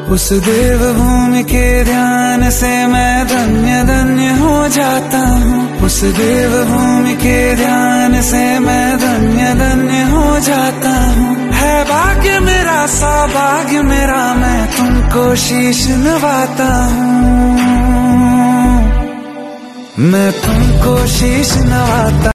उस देवभूमि के ध्यान से मैं धन्य धन्य हो जाता हूँ। उस देवभूमि के ध्यान से मैं धन्य धन्य हो जाता हूँ। है भाग्य मेरा सा भाग्य मेरा, मैं तुमको शीश नवाता हूँ, मैं तुमको शीश नवाता।